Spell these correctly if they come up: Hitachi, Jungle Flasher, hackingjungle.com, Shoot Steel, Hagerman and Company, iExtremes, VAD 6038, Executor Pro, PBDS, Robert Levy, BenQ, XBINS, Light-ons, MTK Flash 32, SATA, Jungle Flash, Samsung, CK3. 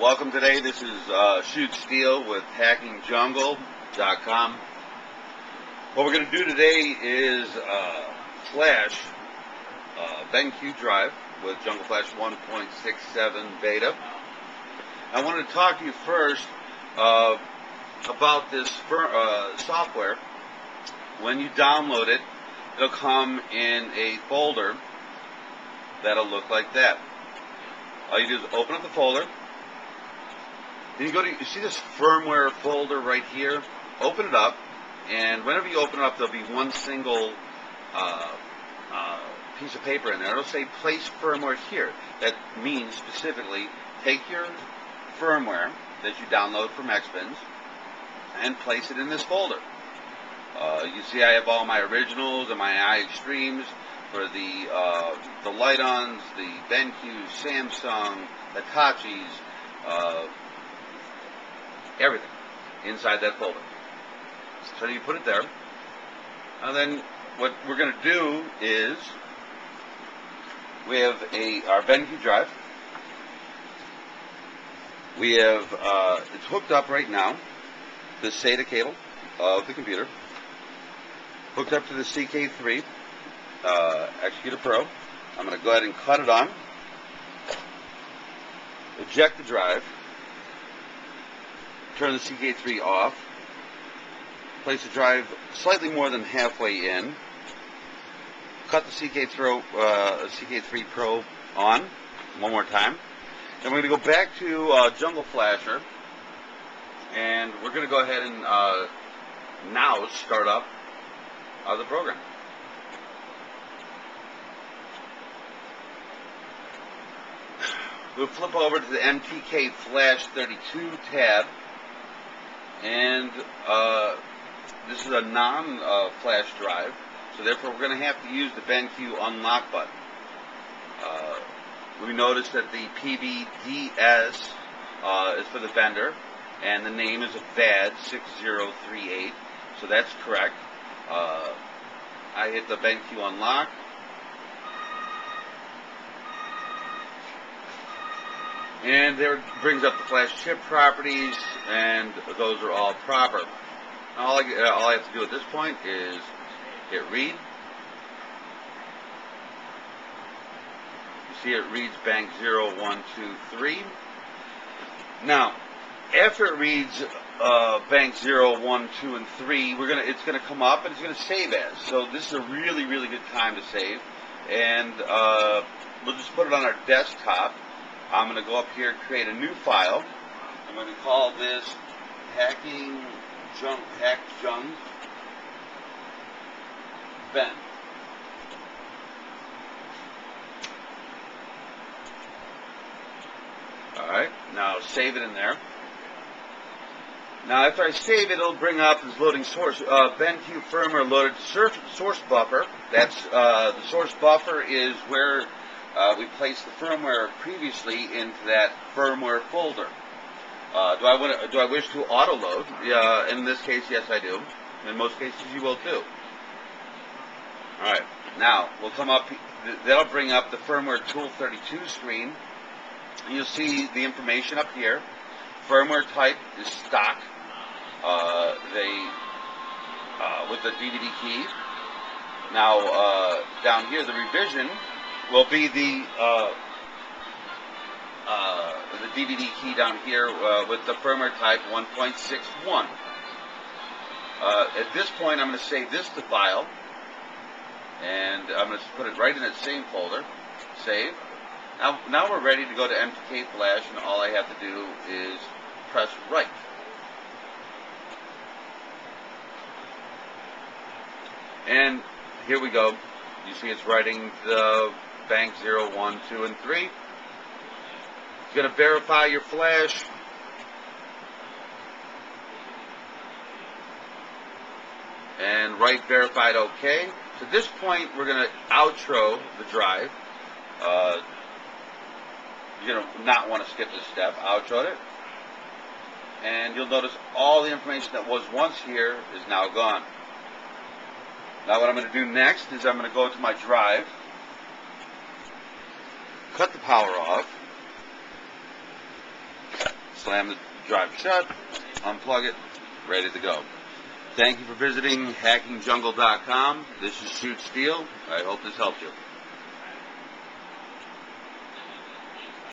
Welcome today. This is Shoot Steel with hackingjungle.com. What we're going to do today is flash BenQ drive with Jungle Flash 1.67 beta. I wanted to talk to you first about this software. When you download it, it'll come in a folder that'll look like that. All you do is open up the folder. Then you go to, you see this firmware folder right here? Open it up, and whenever you open it up, there'll be one single piece of paper in there. It'll say place firmware here. That means specifically take your firmware that you download from XBINS and place it in this folder. You see I have all my originals and my iExtremes for the Light-ons, the BenQ, Samsung, Hitachis, everything inside that folder. So you put it there, and then what we're going to do is we have our BenQ drive. We have it's hooked up right now, the SATA cable of the computer, hooked up to the CK3 Executor Pro. I'm going to go ahead and cut it on, eject the drive, turn the CK3 off, place the drive slightly more than halfway in, cut the CK3 Pro on one more time. Then we're going to go back to Jungle Flasher, and we're going to go ahead and now start up the program. We'll flip over to the MTK Flash 32 tab, and this is a non-flash drive, so therefore we're going to have to use the BenQ unlock button. We notice that the PBDS is for the vendor, and the name is a VAD 6038, so that's correct. I hit the BenQ unlock. And there it brings up the flash chip properties, and those are all proper. All I have to do at this point is hit read. You see it reads bank 0123. Now, after it reads bank 0, 1, 2, and 3, it's gonna come up and it's gonna save as. So this is a really, really good time to save, and we'll just put it on our desktop. I'm going to go up here, create a new file. I'm going to call this hackingjungle.com. All right, now save it in there. Now, after I save it, it'll bring up this loading source. BenQ firmware loaded source buffer. That's the source buffer is where we placed the firmware previously into that firmware folder. Do I wish to auto-load? In this case, yes, I do. In most cases, you will too. All right. Now we'll come up. That'll bring up the firmware tool 32 screen. You'll see the information up here. Firmware type is stock. With the DVD key. Now down here, the revision will be the DVD key down here with the firmware type 1.61. At this point, I'm going to save this to file, and I'm going to put it right in that same folder. Save. Now we're ready to go to MTK Flash, and all I have to do is press right. And here we go. You see it's writing the bank 0, 1, 2, and 3. It's going to verify your flash. And write verified OK. So at this point, we're going to outro the drive. You're going to not want to skip this step. Outro it. And you'll notice all the information that was once here is now gone. Now what I'm going to do next is I'm going to go to my drive, cut the power off, slam the drive shut, unplug it, ready to go. Thank you for visiting hackingjungle.com. This is Shoot Steel. I hope this helped you.